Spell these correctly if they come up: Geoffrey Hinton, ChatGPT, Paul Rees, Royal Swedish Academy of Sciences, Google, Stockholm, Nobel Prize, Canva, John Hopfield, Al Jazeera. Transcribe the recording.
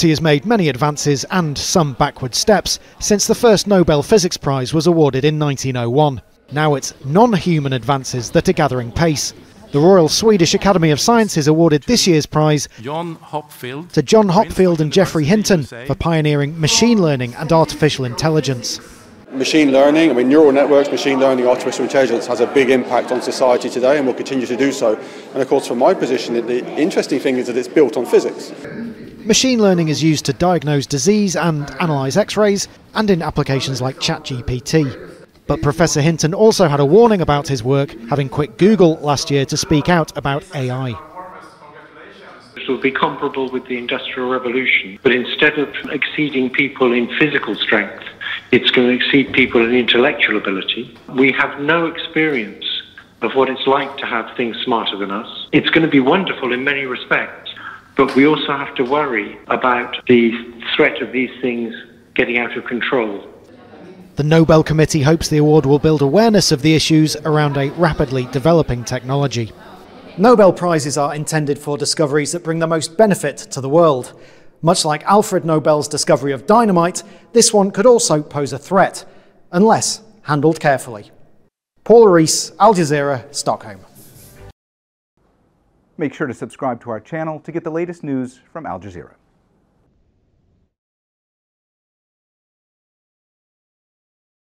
Humanity has made many advances and some backward steps since the first Nobel Physics Prize was awarded in 1901. Now it's non-human advances that are gathering pace. The Royal Swedish Academy of Sciences awarded this year's prize to John Hopfield and Geoffrey Hinton for pioneering machine learning and artificial intelligence. Machine learning, I mean neural networks, machine learning, artificial intelligence has a big impact on society today and will continue to do so. And of course from my position, the interesting thing is that it's built on physics. Machine learning is used to diagnose disease and analyse x-rays, and in applications like ChatGPT. But Professor Hinton also had a warning about his work, having quit Google last year to speak out about AI. It will be comparable with the Industrial Revolution, but instead of exceeding people in physical strength, it's going to exceed people in intellectual ability. We have no experience of what it's like to have things smarter than us. It's going to be wonderful in many respects, but we also have to worry about the threat of these things getting out of control. The Nobel Committee hopes the award will build awareness of the issues around a rapidly developing technology. Nobel Prizes are intended for discoveries that bring the most benefit to the world. Much like Alfred Nobel's discovery of dynamite, this one could also pose a threat, unless handled carefully. Paul Rees, Al Jazeera, Stockholm. Make sure to subscribe to our channel to get the latest news from Al Jazeera.